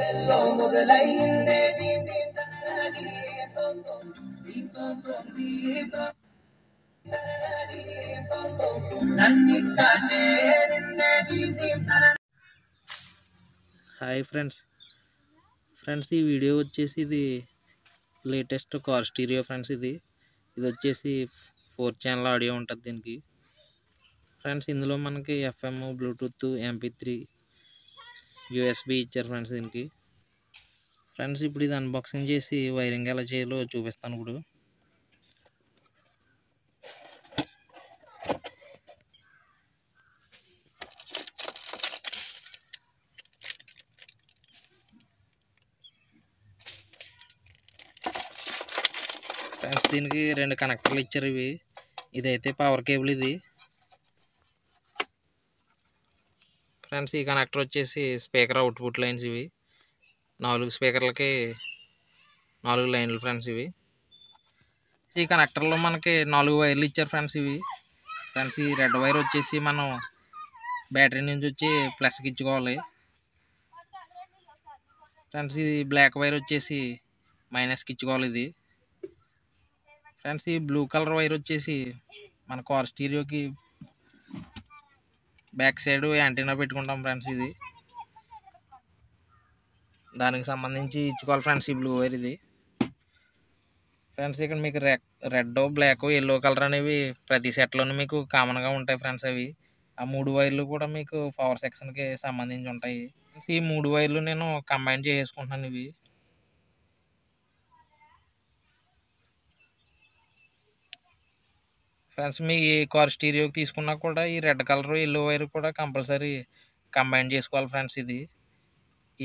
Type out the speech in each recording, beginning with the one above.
bello modalai inne di taradi tom hi friends ఈ video వచ్చేసి ఇది లేటెస్ట్ కార్ స్టీరియో ఫ్రెండ్స్. ఇది వచ్చేసి 4 ఛానల్ ఆడియో ఉంటుంది దీనికి ఫ్రెండ్స్. ఇందులో మనకి FM, బ్లూటూత్, MP3, USB ఇచ్చారు ఫ్రెండ్స్ దీనికి. ఫ్రెండ్స్ ఇప్పుడు ఇది అన్బాక్సింగ్ చేసి వైరింగ్ ఎలా చేయాలో చూపిస్తాను ఇప్పుడు. ఫ్రెండ్స్ దీనికి 2 కనెక్టర్లు ఇచ్చారు. ఇదైతే పవర్ కేబుల్ ఇది ఫ్రెండ్స్. ఈ కనెక్టర్ వచ్చేసి స్పీకర్ అవుట్పుట్ లైన్స్. ఇవి 4 స్పీకర్లకి 4 లైన్లు ఫ్రెండ్స్. ఇవి ఈ కనెక్టర్లో మనకి 4 వైర్లు ఇచ్చారు ఫ్రెండ్స్. ఈ రెడ్ వైర్ వచ్చేసి మనం బ్యాటరీ నుంచి వచ్చి ప్లస్కి ఇచ్చుకోవాలి ఫ్రెండ్స్. ఈ బ్లాక్ వైర్ వచ్చేసి మైనస్కి ఇచ్చుకోవాలి ఇది ఫ్రెండ్స్. ఈ బ్లూ కలర్ వైర్ వచ్చేసి మన కార్ స్టీరియోకి బ్యాక్ సైడ్ యాంటీనా పెట్టుకుంటాం ఫ్రెండ్స్. ఇది దానికి సంబంధించి ఇచ్చుకోవాలి ఫ్రెండ్స్ ఈ బ్లూ వైర్ ఇది ఫ్రెండ్స్. ఇక్కడ మీకు రెడ్, బ్లాక్, ఎల్లో కలర్ అనేవి ప్రతి సెట్లోనూ మీకు కామన్గా ఉంటాయి ఫ్రెండ్స్. అవి 3 వైర్లు కూడా మీకు పవర్ సెక్షన్కి సంబంధించి ఉంటాయి. ఈ 3 వైర్లు నేను కంబైన్ చేసుకుంటున్నాను ఇవి. ఫ్రెండ్స్ మీ ఏ కార్ స్టీరియోకి తీసుకున్నా కూడా ఈ రెడ్ కలర్, ఎల్లో వైర్ కూడా కంపల్సరీ కంబైన్ చేసుకోవాలి ఫ్రెండ్స్. ఇది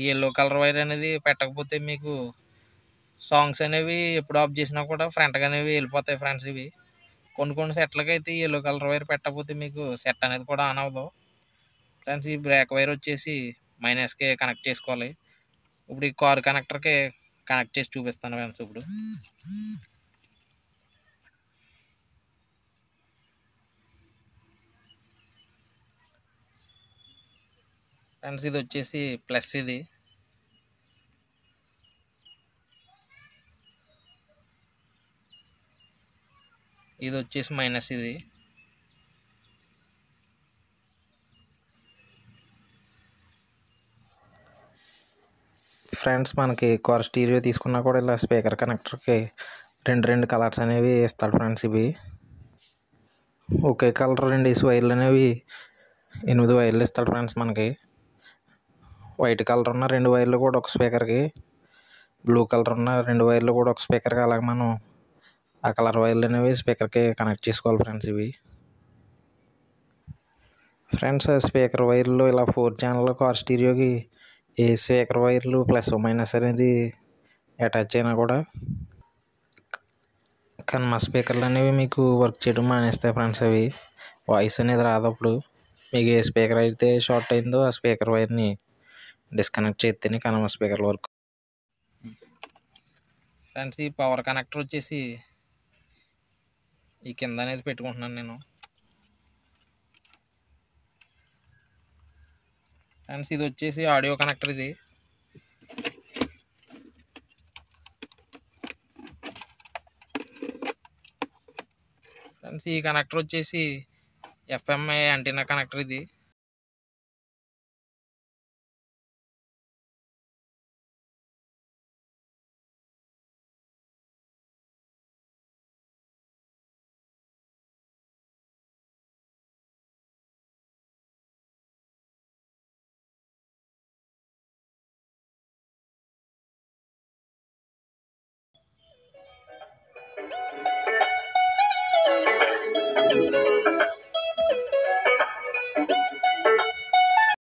ఈ ఎల్లో కలర్ వైర్ అనేది పెట్టకపోతే మీకు సాంగ్స్ అనేవి ఎప్పుడు ఆఫ్ చేసినా కూడా ఫ్రంట్గా అనేవి వెళ్ళిపోతాయి ఫ్రెండ్స్. ఇవి కొన్ని సెట్లకి అయితే ఈ ఎల్లో కలర్ వైర్ పెట్టకపోతే మీకు సెట్ అనేది కూడా ఆన్ అవ్వదు ఫ్రెండ్స్. ఈ బ్లాక్ వైర్ వచ్చేసి మైనస్కే కనెక్ట్ చేసుకోవాలి. ఇప్పుడు ఈ కార్ కనెక్టర్కి కనెక్ట్ చేసి చూపిస్తాను ఫ్రెండ్స్ ఇప్పుడు. ఫ్రెండ్స్ ఇది వచ్చేసి ప్లస్ ఇది ఇది వచ్చేసి మైనస్ ఇది ఫ్రెండ్స్. మనకి కార్ స్టీరియో తీసుకున్నా కూడా ఇలా స్పీకర్ కనెక్టర్కి 2 కలర్స్ అనేవి ఇస్తాడు ఫ్రెండ్స్. ఇవి ఒకే కలర్ 2 వైర్లు అనేవి 8 వైర్లు ఇస్తాడు ఫ్రెండ్స్. మనకి వైట్ కలర్ ఉన్న 2 వైర్లు కూడా ఒక స్పీకర్కి, బ్లూ కలర్ ఉన్న 2 వైర్లు కూడా ఒక స్పీకర్కి, అలాగే మనం ఆ కలర్ వైర్లు అనేవి స్పీకర్కి కనెక్ట్ చేసుకోవాలి ఫ్రెండ్స్. ఇవి ఫ్రెండ్స్ స్పీకర్ వైర్లు ఇలా 4 ఛానల్ కార్ స్టీరియోకి ఏ స్పీకర్ వైర్లు ప్లస్ మైనస్ అనేది అటాచ్ అయినా కూడా కానీ మా స్పీకర్లు అనేవి మీకు వర్క్ చేయడం మానేస్తాయి ఫ్రెండ్స్. అవి వాయిస్ అనేది రాదప్పుడు మీకు ఏ స్పీకర్ అయితే షార్ట్ అయిందో ఆ స్పీకర్ వైర్ని డిస్కనెక్ట్ చేస్తేనే కనమ స్పీకర్ వర్క్ ఫ్రెండ్స్. ఈ పవర్ కనెక్టర్ వచ్చేసి ఈ కింద అనేది పెట్టుకుంటున్నాను నేను ఫ్రెండ్స్. ఇది వచ్చేసి ఆడియో కనెక్టర్ ఇది ఫ్రెండ్స్. ఈ కనెక్టర్ వచ్చేసి FM యాంటీనా కనెక్టర్ ఇది